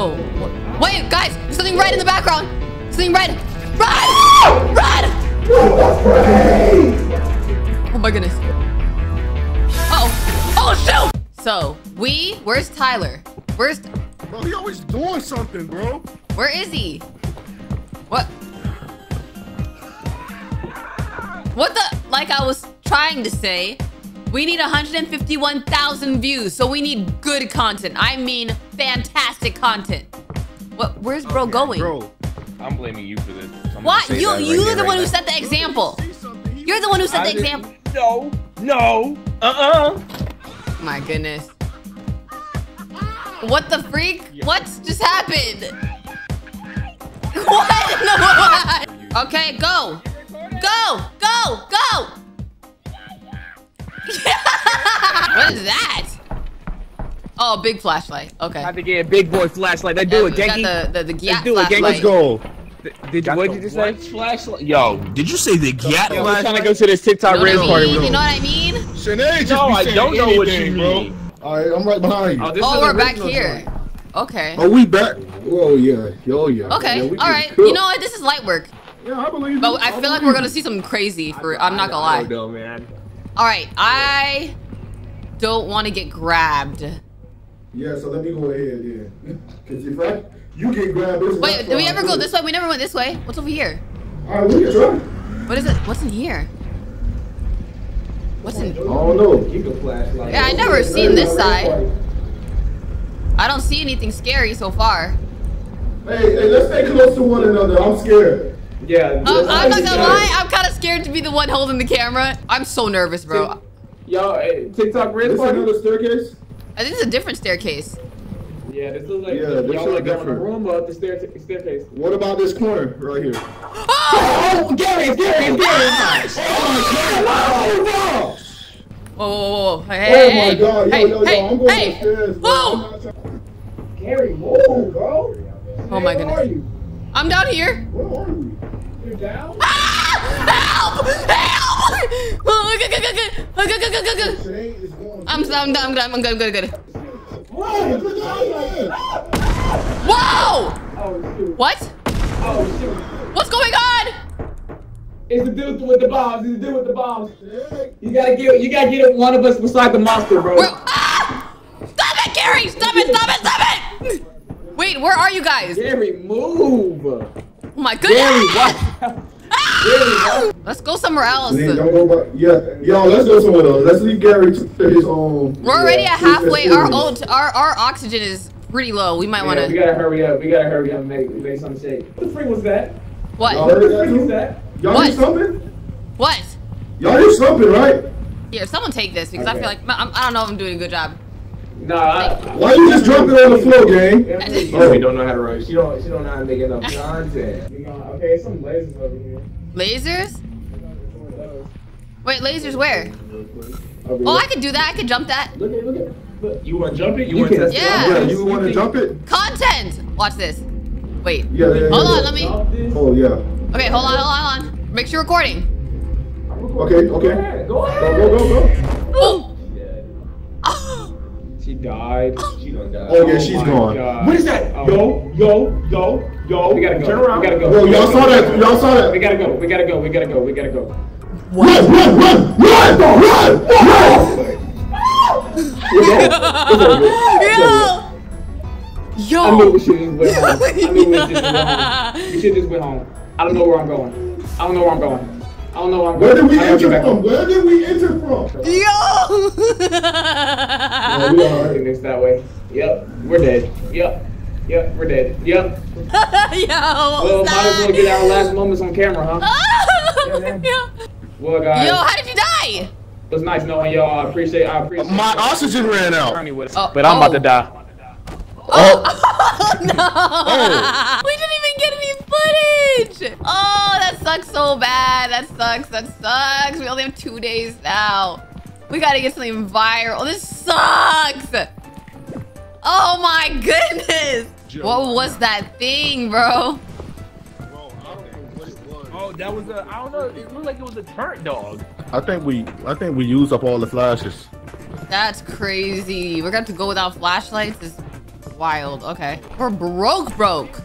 Whoa. Wait, guys, there's something red in the background. Something red. Run! Run! Oh my goodness. Uh-oh. Oh, shoot! So, where's Tyler? Bro, he always doing something, bro. Where is he? What? What the? Like I was trying to say, we need 151,000 views, so we need good content. I mean, fantastic content. What? Where's bro going? Bro, I'm blaming you for this. What? You're the one who set the example. You're the one who set the example. No, no, My goodness. What the freak? Yeah. What just happened? What? No. Okay, go. Go, go, go. What is that? Oh, big flashlight. Okay. I have to get a big boy flashlight. Let's do it, Genki. Let's do it, Genki. Let's go. What did you say? Flashlight. Yo, did you say the Gyat? I'm trying to go to this TikTok raid party. You know what I mean? No, I don't know what you mean. All right, I'm right behind you. Oh, we're back here. Okay. Oh, we back. Oh, yeah. Oh, yeah. Okay. All right. You know what? This is light work. Yeah, I believe. But I feel like we're gonna see something crazy. I'm not gonna lie. I know, man. All right. I don't want to get grabbed. Yeah. So let me go ahead. Yeah. Cause if you get grabbed. Wait. Did we ever go this way? We never went this way. What's over here? All right. We can try. What is it? What's in here? What's in? I don't know. Yeah, I never seen this side. I don't see anything scary so far. Hey, let's stay close to one another. I'm scared. Yeah. I'm not gonna lie. I'm kind of scared to be the one holding the camera. I'm so nervous, bro. Yo, TikTok raid party on the staircase. I think it's a different staircase. Yeah, this looks like a room up the staircase. What about this corner right here? Oh, Gary! Oh my God! Oh, hey! Oh my God! Yo, I'm going upstairs. Whoa! Gary, move, bro. Oh my goodness! I'm down here. Where are you? You're down? Ah! Help! Help! Go. I'm good. Whoa! Oh, shoot. What? Oh, shoot. What's going on? It's the dude with the bombs. You gotta get one of us beside the monster, bro. Stop it, Gary! Stop it! Wait, where are you guys? Gary, move! Oh my goodness! Gary, what? Let's go somewhere else. Yo, let's go somewhere else. Let's leave Gary to his own. We're already at halfway. Our oxygen is pretty low. We might want to. We gotta hurry up. Make some shake. What the freak was that? What? Y'all do something? What? Y'all do something, right? Yeah. Someone take this because I feel like I don't know if I'm doing a good job. Nah. Why you just drop it on the floor, gang? Oh, we don't know how to rush. She don't know how to make enough content. Okay, some lasers over here. Lasers? Wait, lasers where? Oh, I could do that. I could jump that. Look. You want to jump it? You want to test it? Yeah. You want to jump it? Content. Watch this. Wait. Yeah. Hold on. Let me. Oh yeah. Okay. Hold on. Make sure you're recording. Okay. Go ahead. Go. She died. She done died. Oh yeah, she's gone. God. What is that? Oh. Yo. We gotta go. Turn around. We gotta go. Yo, y'all saw that. We gotta go. What? Run! Yo. I knew we should just went home. We should just went home. I don't know where I'm going. Where did we enter from? Yo! Well, we are doing this that way. Yep, we're dead. Yo, well, might as well get our last moments on camera, huh? Yeah. Well, guys. Yo, how did you die? It was nice knowing y'all. I appreciate. My oxygen ran out. But I'm about to die. Oh no! We didn't even get any footage! Oh, that sucks so bad. That sucks. We only have 2 days now. We gotta get something viral. This sucks! Oh my goodness! What was that thing, bro? Oh, that was a, I don't know, it looked like it was a turret dog. I think we used up all the flashes. That's crazy. We're gonna have to go without flashlights. This Wild. Okay. We're broke.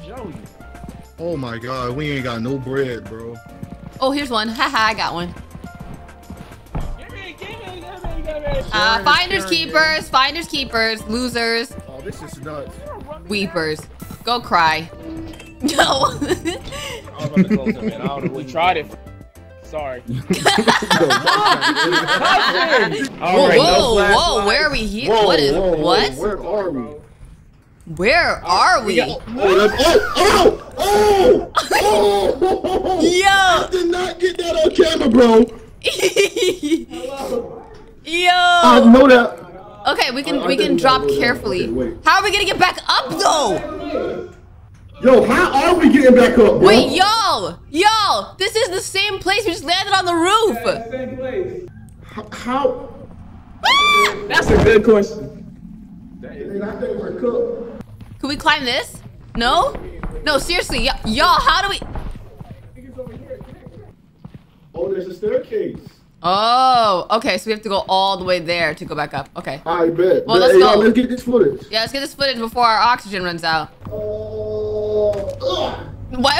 Oh my god, we ain't got no bread, bro. Oh, here's one. Haha, I got one. Finders keepers, finders keepers, losers. Oh, this is nuts. Weepers. Go cry. No. We tried it. Sorry. Whoa, where are we here? Whoa, what is, whoa, what? Where are we? Where are we? Oh, oh, oh, oh. Yo. I did not get that on camera, bro. Yo. I know that. Okay, we can drop carefully. Okay, how are we gonna get back up though? Yo, how are we getting back up, bro? Wait, yo, this is the same place we just landed on the roof. Yeah, same place. How? Ah! That's a good question. Dang, I think we're cooked. Could we climb this? No? No, seriously, y'all, how do we? Oh, there's a staircase. Oh, okay, so we have to go all the way there to go back up. Okay. I bet. Well, let's go. Yeah, let's get this footage. Yeah, let's get this footage before our oxygen runs out. Why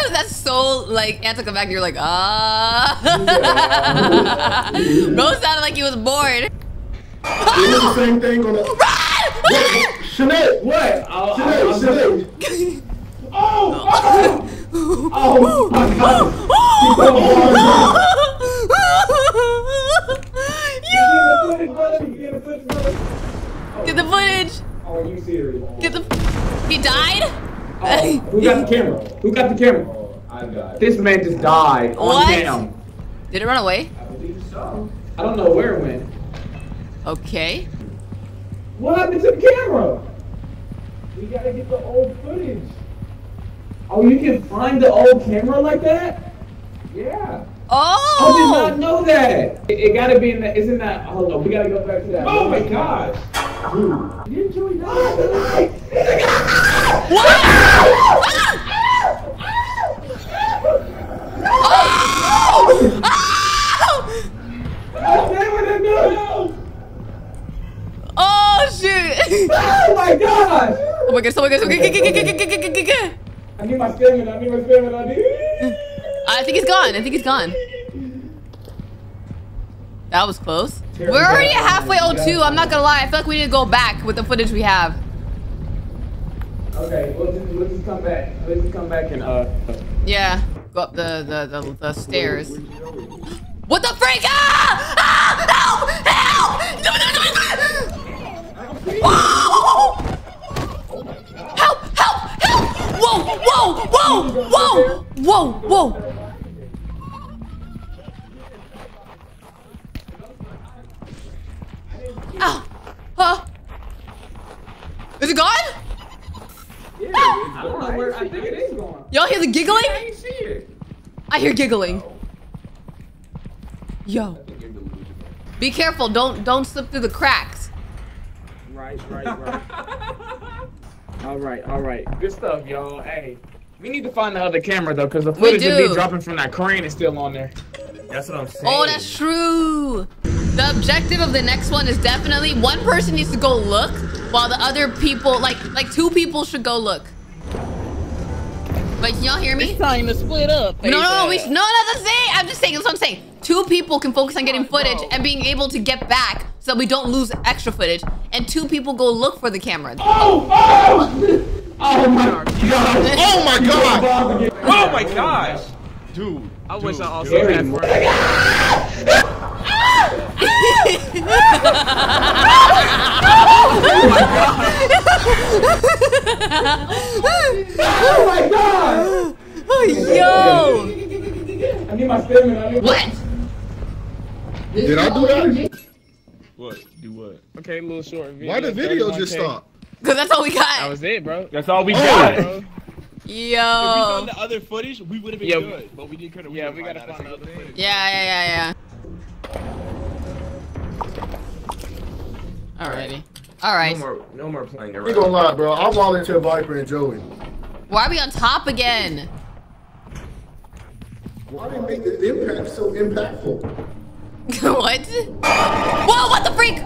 was that so, like, anticlimactic? You're like, ah. Bro sounded like he was bored. Oh! Same thing on the... Run! Shanae, what? Shanae. Oh! Oh! Oh! My God. Oh! Get the footage! Oh, you serious? Get the. He died? Oh, who got the camera? Who got the camera? Oh, I got it. This man just died. What? Damn. Did it run away? I believe so. I don't know where it went. Okay. What happened to the camera? We gotta get the old footage. Oh, you can find the old camera like that? Yeah. Oh! I did not know that. It gotta be in that. Isn't that? Hold on, we gotta go back to that. Oh my gosh! Didn't you die? Oh shoot! Oh my gosh! Oh my gosh! Oh my gosh! Okay. I need my stamina. I think he's gone. That was close. Terrible. We're already halfway O2. I'm not gonna lie. I feel like we need to go back with the footage we have. Okay, we'll just come back. Let's just come back and yeah, go up the stairs. What the freak? Ah! Help! Help! Whoa! Help! Whoa! Oh. Huh? Is it gone? Yeah, ah. I don't know where I think it is going. Y'all hear the giggling? I ain't see it. I hear giggling. Yo. Be careful, don't slip through the cracks. Right. All right. Good stuff, y'all. Hey. We need to find the other camera though, cause the footage will be dropping from that crane is still on there. That's what I'm saying. Oh, that's true. The objective of the next one is definitely one person needs to go look while the other people, like two people should go look. But can y'all hear me? It's time to split up. No, that's the thing. I'm just saying, that's what I'm saying. Two people can focus on getting footage and being able to get back so we don't lose extra footage. And two people go look for the camera. Oh my God. Oh my gosh. Dude. I wish I also had more. Oh my god! Yo! I need my stamina. What? Did I do that? What? Do what? Okay, a little short video. Why the video just stop? Cause that's all we got. That was it, bro. That's all we got, bro. Yo. If we found the other footage, we would have been good. But we didn't. Yeah, we gotta find the other footage. Yeah. Alrighty. Alright. No more playing around. We gonna lie, bro. I volunteer Viper and Joey. Why are we on top again? Why did it make the impact so impactful? What? Whoa! What the freak?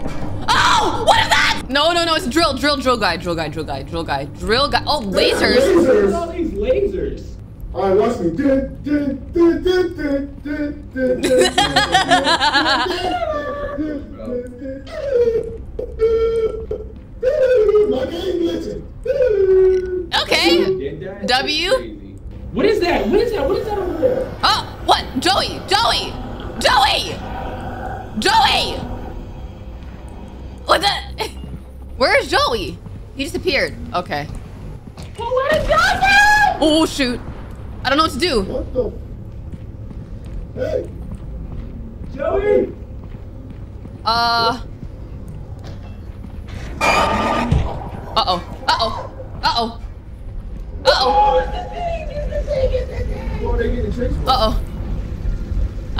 Oh! What is that? No, it's drill guy. Oh, lasers. Lasers. All these lasers. All right, watch me. My game glitching. Okay. W. What is that? What is that? What is that over there? Oh, what? Joey! Joey! Joey! Joey! What the? Where is Joey? He just appeared. Okay. Well, where did Joey go? Oh, shoot. I don't know what to do. What the? Hey! Joey! Uh oh.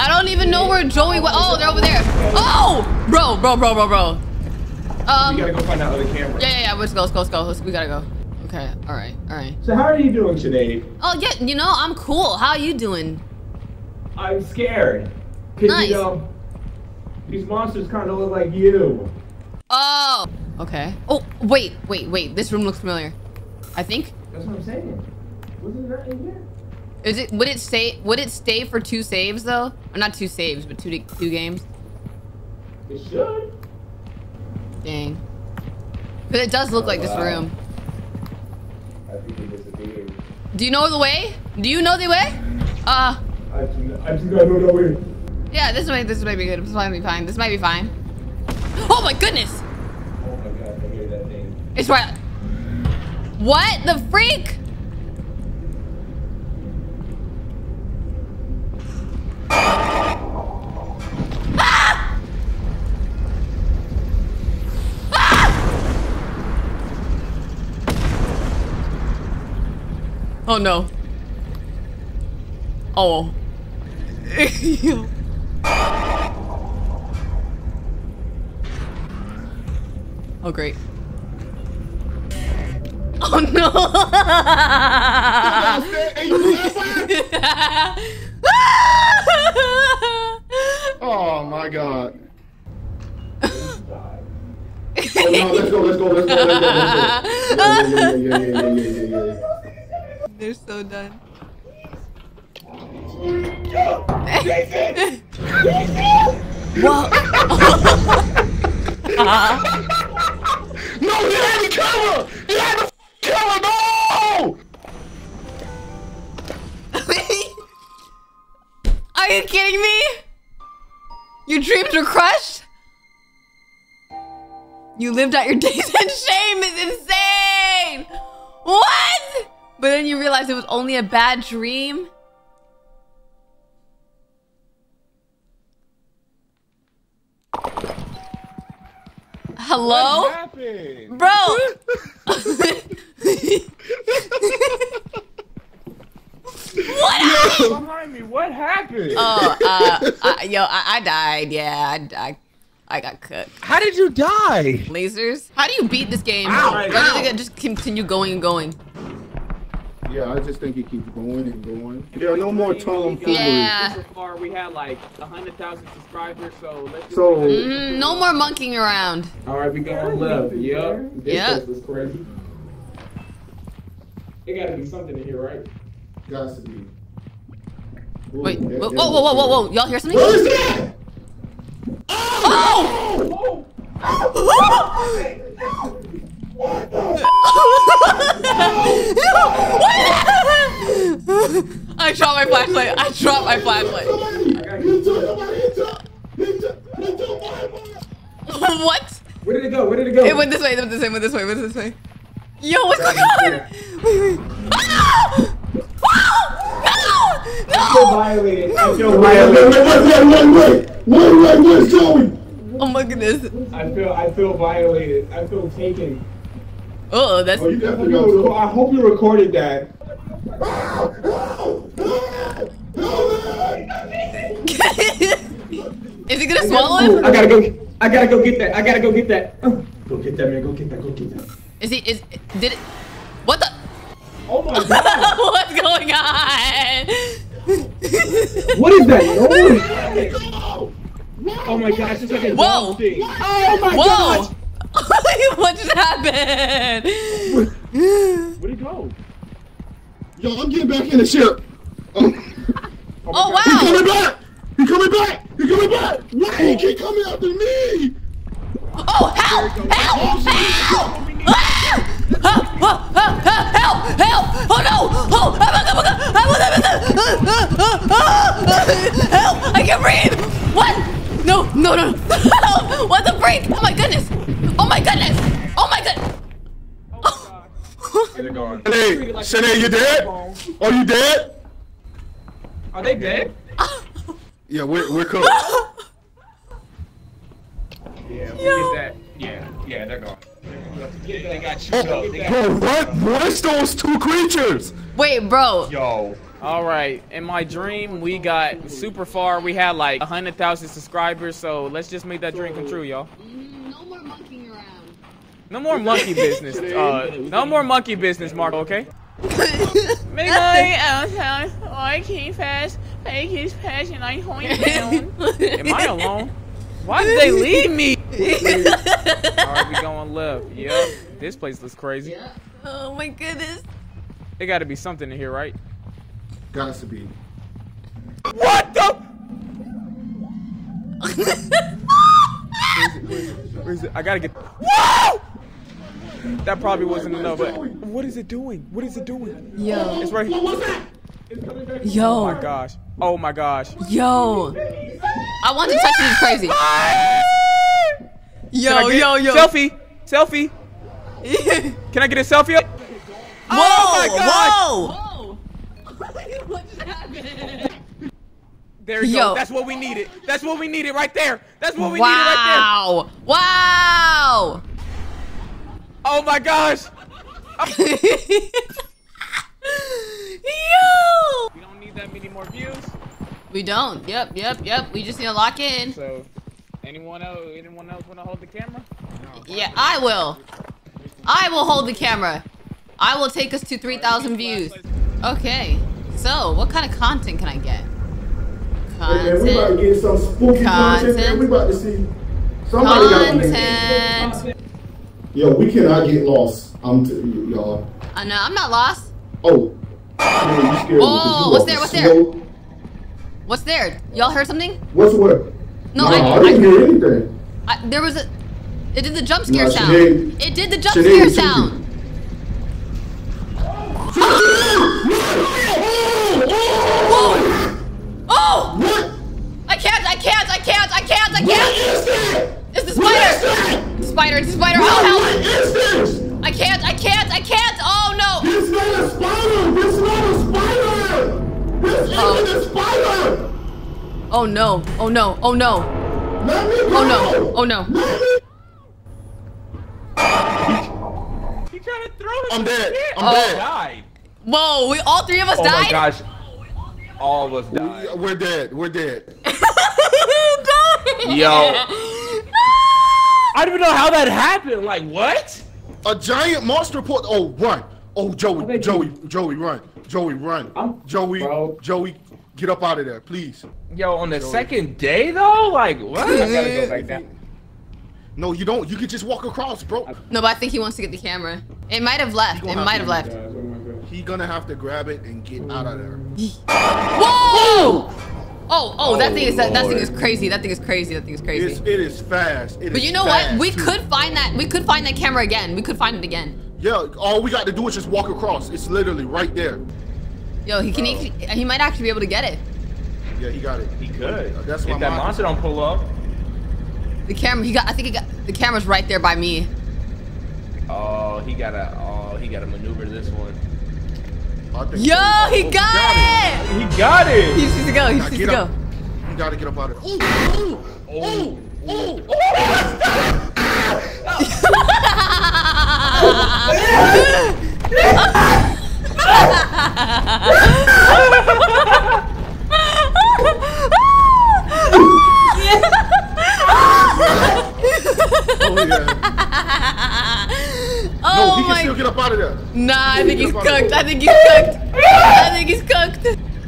I don't even know where Joey went. Oh, they're over there. Oh, bro. You gotta go find that other camera. Yeah. Let's go. We gotta go. Okay. All right. So how are you doing today? Oh yeah, you know I'm cool. How are you doing? I'm scared. Nice. You know, these monsters kind of look like you. Oh. Okay. Oh wait. This room looks familiar. I think. That's what I'm saying. Wasn't that in here? Is it? Would it stay? Would it stay for 2 saves though? Or not 2 saves, but two games. It should. Dang. But it does look like this room. I think it is a game. Do you know the way? Do you know the way? I think I know the way. Yeah, this might be good. This might be fine. Oh my goodness! Oh my god! I hear that thing. It's right. What the freak? Oh no. Oh. Oh great. Oh no. Oh my god. Oh no, let's go. Yeah. They're so done. Jason! What? No, you had the cover! You had the cover! No! Are you kidding me? Your dreams were crushed? You lived out your days in shame. It's insane! What? But then you realize it was only a bad dream. Hello? What happened? Bro! What happened? Behind me, what happened? Oh, I died. Yeah, I got cooked. How did you die? Lasers. How do you beat this game? Ow, ow. Just continue going and going. Yeah, I just think it keeps going and going. There are no more tomfoolery. Yeah. So far we had like 100,000 subscribers, so let's. No more monkeying around. All right, we got love. Yup. Yeah. This is crazy. There gotta be something in here, right? Got to be. Wait. Whoa! Y'all hear something? What is that? Oh! Oh! What I dropped my flashlight. What? Where did it go? It went this way. It went this way. Yo, what's going on? Wait. Oh, no! I feel violated. Oh my goodness. I feel violated. I feel taken. Uh oh, that's. Oh, I hope you recorded that. Is he gonna swallow him? I gotta go get that. Go get that, man. Did it? What the? Oh my god. What's going on? What is that? Oh my gosh, it's like a thing. Oh my gosh. What just happened? Where'd he go? Yo, I'm getting back in the ship. Oh wow! He's coming back! He's coming back! He's coming back! Why he keep coming after me? Oh, help! Help! Help! Help! Help! Oh no! Oh! Help! I can't breathe! What? No! No! No! Help! What the freak? Oh my goodness! Oh my goodness! Oh my goodness! Hey, Shanae, you dead? Are you dead? Are they dead? Yeah, we're cooked. Yeah, we'll get that. Yeah, they're gone. They got you. Oh, bro, what? What is those two creatures? Wait, bro. Yo. All right. In my dream, we got super far. We had like 100,000 subscribers. So let's just make that dream come true, y'all. No more monkeying around. No more monkey business. No more monkey business, Mark. Okay. Make my outside, I keep fast, I keep fast, and I hold down. Am I alone? Why did they leave me? Alright, we going left. Yep. This place looks crazy. Yeah. Oh my goodness. There gotta be something in here, right? Gotta be. What the? Where is it? I gotta get. Whoa! That probably wasn't enough, but what is it doing? What is it doing? Yo. It's right here. What was that? Yo. Oh my gosh. Oh my gosh. Yo. I want to touch you. It's crazy. Yo, yo. Selfie. Selfie. Can I get a selfie? Whoa. Oh my gosh. Whoa. What just happened? There you go. That's what we needed. That's what we needed right there. That's what we needed right there. Wow. Oh my gosh! Yo! We don't need that many more views. We don't. Yep. We just need to lock in. So, anyone else want to hold the camera? No, yeah, I will. I will hold the camera. I will take us to 3,000 views. Okay. So, what kind of content can I get? Content. Hey man, we about to get some spooky content. We about to see. Somebody got to. Yo, we cannot get lost. I'm telling you, y'all. I know, I'm not lost. Oh. Oh, what's there? Y'all heard something? What's what? No, I didn't hear anything. There was a... It did the jump scare sound. It did the jump scare sound. Oh! What? I can't! It's the spider! It's the spider! Help! What is this? I can't! Oh no! It's not a spider! This isn't a spider! Oh no! Let me go! Oh no! He tried to throw him. I'm dead. Whoa! All three of us died? Oh my gosh! All of us died. We're dead. Yo. I don't even know how that happened. Like what? A giant monster pulled. Oh run! Oh Joey, run! Joey, get up out of there, please. Yo, on the second day though, like what? I gotta go back down. No, you don't. You can just walk across, bro. No, but I think he wants to get the camera. It might have left. He gonna have to grab it and get out of there. Whoa! Oh, that thing is crazy. It is fast. But you know what? We could find that camera again. We could find it again. Yeah, all we got to do is just walk across. It's literally right there. Yo, he might actually be able to get it. Yeah, he got it. He could. That's if that monster don't pull up. The camera, the camera's right there by me. Oh, he gotta maneuver this one. Yo, he got it! He got it! He's to go. You gotta get up out of here. No, he can still get up out of there. Nah, I think he's cooked.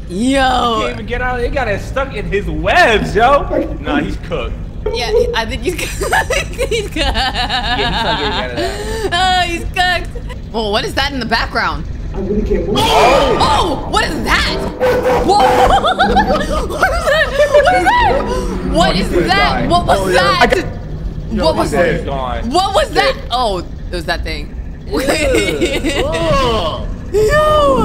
Yo. He can't even get out of there. He got it stuck in his webs, yo. Nah, he's cooked. Yeah, I think he's cucked. He's cucked. Yeah, he's not getting out of that. Oh, he's cucked. Well, what is that in the background? I really can't move. Oh! Oh! What is that? Whoa! What is that? What is that? What was that? What was that? What was that? Oh, it was that thing. Yo!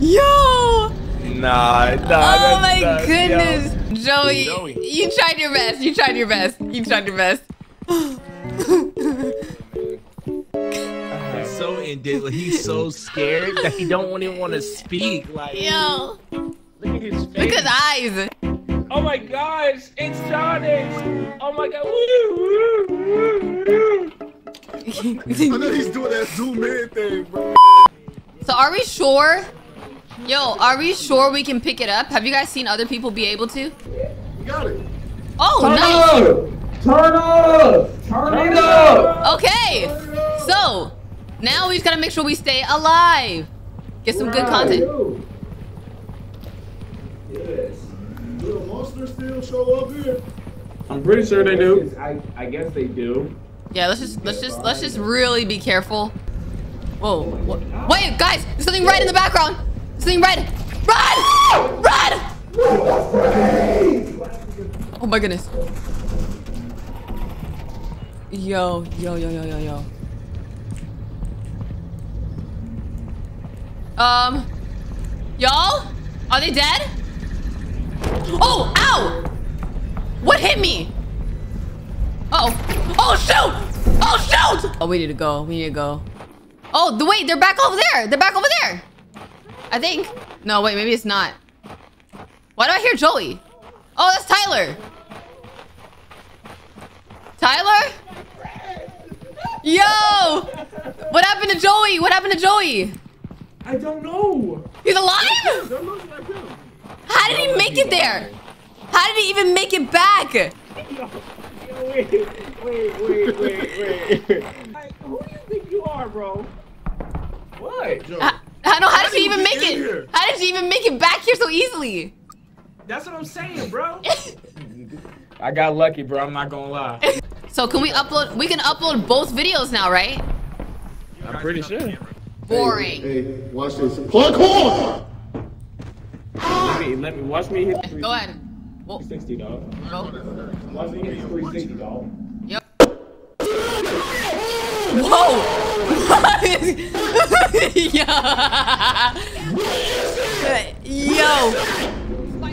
Yo! Nah. Oh my goodness. Joey, you tried your best. You tried your best. You tried your best. He's so indignant. Like, he's so scared that he don't even want to speak. Like, yo, look at his face. Look at his eyes. Oh my gosh, it's Jonix. Oh my god. I know he's doing that zoom in thing, bro. So are we sure? Yo, are we sure we can pick it up? Have you guys seen other people be able to? We got it. Oh, nice. Turn up. Okay. So now we just gotta make sure we stay alive. Get some good content. Yo. Yes. Do the monsters still show up here? I'm pretty sure they do. I guess they do. Yeah. Let's just really be careful. Whoa. Wait, guys. There's something right in the background. Something red! Run! Run! Oh my goodness. Yo. Y'all? Are they dead? Oh! Ow! What hit me? Uh-oh. Oh shoot! Oh shoot! Oh, we need to go. We need to go. Oh, wait, they're back over there! They're back over there! I think. No, wait, maybe it's not. Why do I hear Joey? Oh, that's Tyler. Tyler? Yo! What happened to Joey? What happened to Joey? I don't know. He's alive? How did he make it there? How did he even make it back? Wait. Who do you think you are, bro? What? How did she even make it? Here? How did she even make it back here so easily? That's what I'm saying, bro. I got lucky, bro. I'm not gonna lie. So can we upload? We can upload both videos now, right? I'm pretty sure. Boring. Hey, watch this. Parkour! Let me watch me hit. Go ahead. Whoa. 360, dog. Watch me hit 360, dog. Yep. Whoa! Yo. Why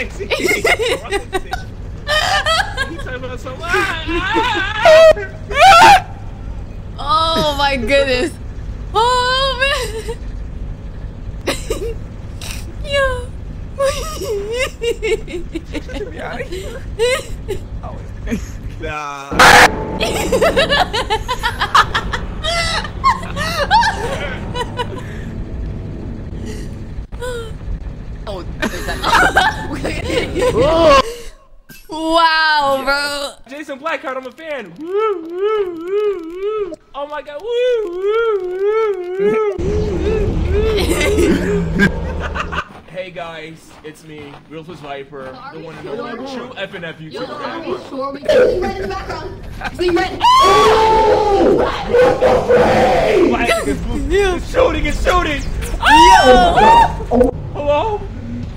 is he? Oh my goodness. Oh man. Yo. Nah. Oh, there's that. Wow, bro. Jason Blackheart, I'm a fan. Woo, woo, woo, woo. Oh my god. Woo. Hey guys, it's me, Ruthless Viper, the one and only true FNF YouTuber. Are we sure we can see red in the background? See red. It's shooting, it's shooting. Oh. Hello?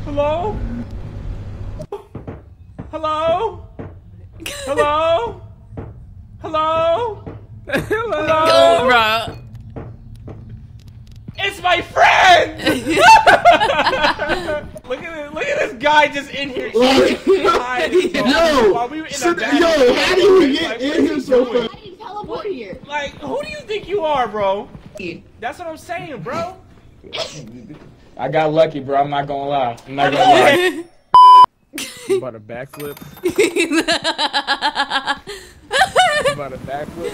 Hello? Hello? Hello? Hello? Hello? Go, bro. It's my friend! Look at this guy just in here. Yo, how do you get in here so fast? How do you teleport here? Like, who do you think you are, bro? That's what I'm saying, bro. I got lucky, bro. I'm not gonna lie. About a backflip. About a backflip.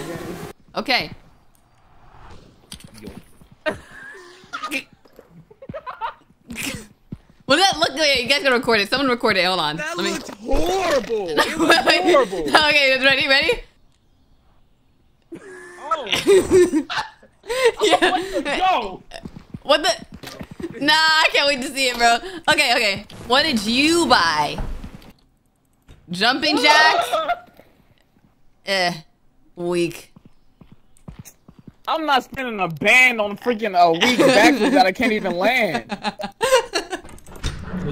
Okay. Well, that looked like, you guys gotta record it. Someone record it. Hold on. That looked horrible. It was horrible. Okay, ready? Ready? Oh. Yeah. What the? Go. What the? Nah, I can't wait to see it, bro. Okay, okay. What did you buy? Jumping jacks? Weak. I'm not spending a band on freaking a weak backwards that I can't even land.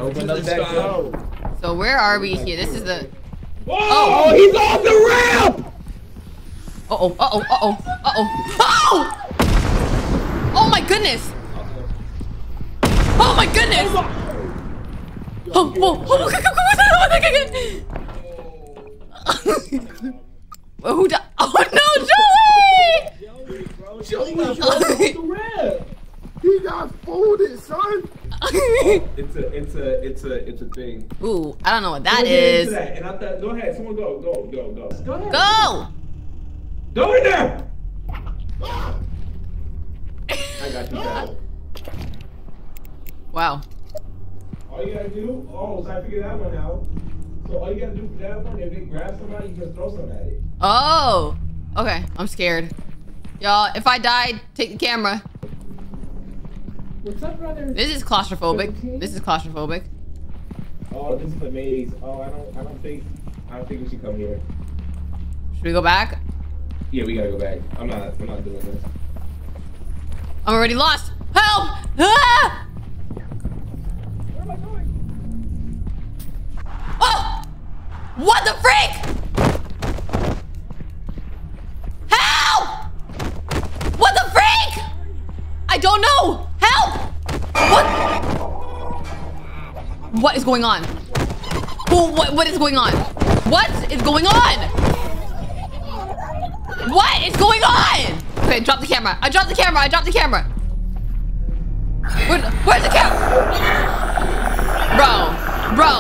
Open up that door. So where are we here? This is the... Whoa, oh, he's off the ramp! Uh-oh, uh-oh, uh-oh, uh-oh. Oh! Oh my goodness! Oh my goodness! Oh, whoa, oh, come on. Well, who died? Oh no, Joey! Joey, bro, Joey got folded off the rib. He got folded, son. Oh, it's a thing. Ooh, I don't know what that is. That. And I thought, go ahead, someone go. Go ahead. Go. Go in there. I got you, guys. Wow. All you gotta do, so I figured that one out. So all you gotta do for that one, if it grabs somebody, you just throw something at it. Oh! Okay, I'm scared. Y'all, if I died, take the camera. What's up, brother? This is claustrophobic. 15? This is claustrophobic. Oh, this is a maze. Oh, I don't think we should come here. Should we go back? Yeah, we gotta go back. I'm not doing this. I'm already lost. Help! Ah! Where am I going? Oh! What the freak? Help! What the freak? I don't know. Help! What? What is going on? What is going on? What is going on? What is going on? Okay, drop the camera. I dropped the camera. I dropped the camera. Where's the camera? Bro.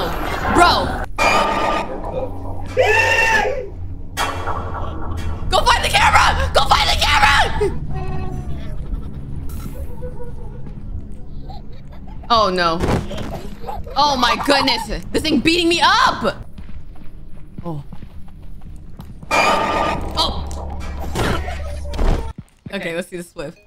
Go find the camera! Go find the camera! Oh no. Oh my goodness. This thing beating me up! Oh. Oh! Okay, let's see the swift.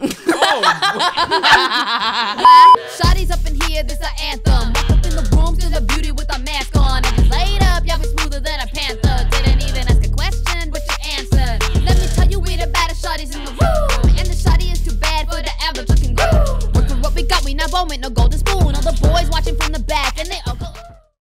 Shotties up in here, this is our anthem. Up in the room, there's a beauty with a mask on.